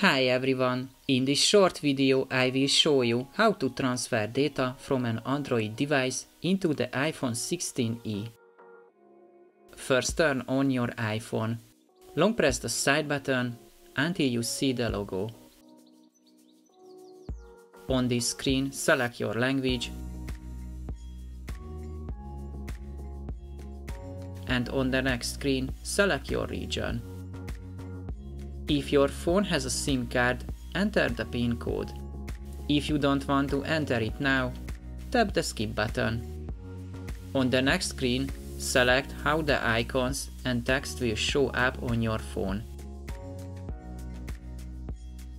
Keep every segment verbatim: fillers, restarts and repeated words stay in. Hi everyone! In this short video I will show you how to transfer data from an Android device into the iPhone sixteen e. First turn on your iPhone. Long press the side button until you see the logo. On this screen select your language and on the next screen select your region. If your phone has a SIM card, enter the PIN code. If you don't want to enter it now, tap the skip button. On the next screen, select how the icons and text will show up on your phone.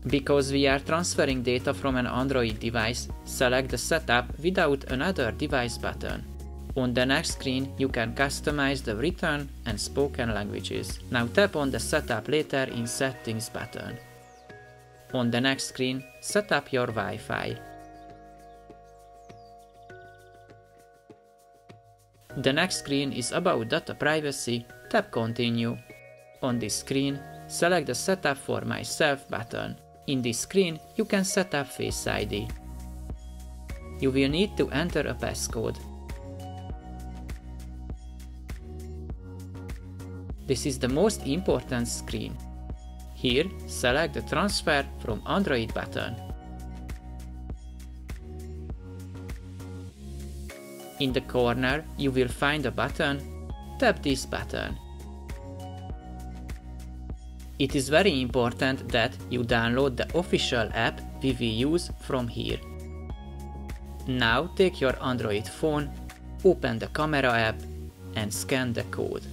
Because we are transferring data from an Android device, select the Setup without another device button. On the next screen you can customize the written and spoken languages. Now tap on the Setup Later in Settings button. On the next screen set up your Wi-Fi. The next screen is about data privacy, tap Continue. On this screen select the Setup for Myself button. In this screen you can set up Face I D. You will need to enter a passcode. This is the most important screen. Here, select the Transfer from Android button. In the corner, you will find a button. Tap this button. It is very important that you download the official app we will use from here. Now take your Android phone, open the camera app and scan the code.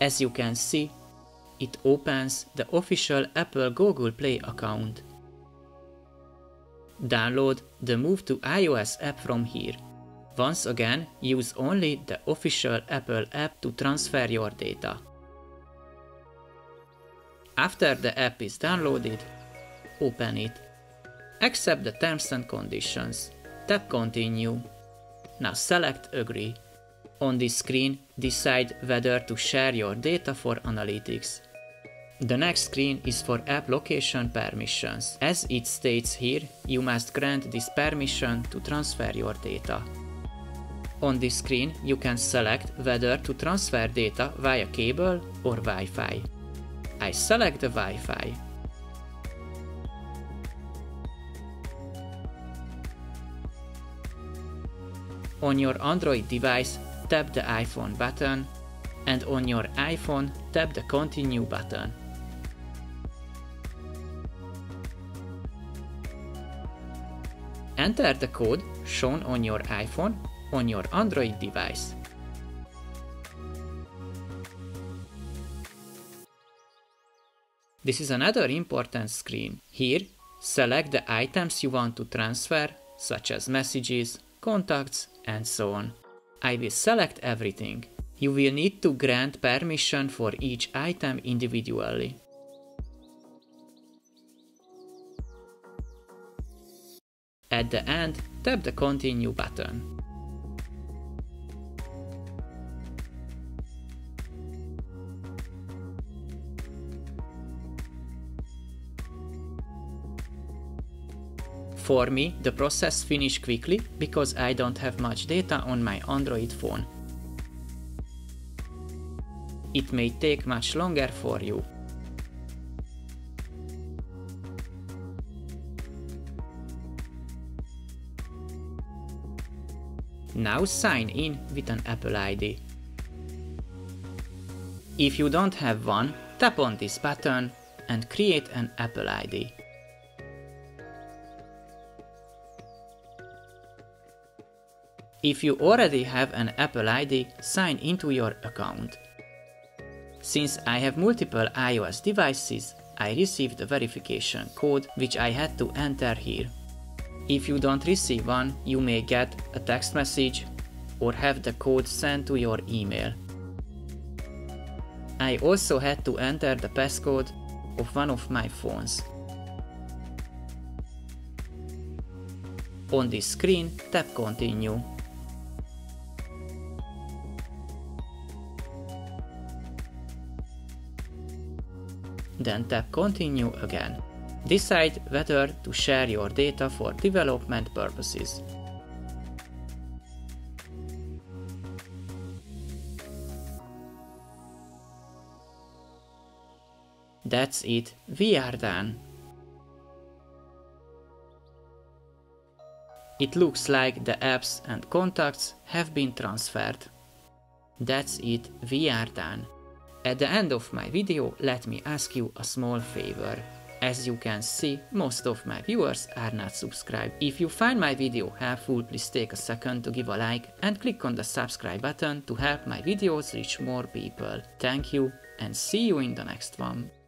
As you can see, it opens the official Apple Google Play account. Download the Move to iOS app from here. Once again, use only the official Apple app to transfer your data. After the app is downloaded, open it. Accept the terms and conditions. Tap Continue. Now select Agree. On this screen, decide whether to share your data for analytics. The next screen is for app location permissions. As it states here, you must grant this permission to transfer your data. On this screen, you can select whether to transfer data via cable or Wi-Fi. I select the Wi-Fi. On your Android device, tap the iPhone button, and on your iPhone tap the Continue button. Enter the code shown on your iPhone on your Android device. This is another important screen. Here, select the items you want to transfer, such as messages, contacts, and so on. I will select everything. You will need to grant permission for each item individually. At the end, tap the Continue button. For me, the process finished quickly because I don't have much data on my Android phone. It may take much longer for you. Now sign in with an Apple I D. If you don't have one, tap on this button and create an Apple I D. If you already have an Apple I D, sign into your account. Since I have multiple iOS devices, I received the verification code, which I had to enter here. If you don't receive one, you may get a text message or have the code sent to your email. I also had to enter the passcode of one of my phones. On this screen, tap Continue. then tap Continue again. Decide whether to share your data for development purposes. That's it, we are done. It looks like the apps and contacts have been transferred. That's it, we are done. At the end of my video, let me ask you a small favor. As you can see, most of my viewers are not subscribed. If you find my video helpful, please take a second to give a like and click on the subscribe button to help my videos reach more people. Thank you and see you in the next one.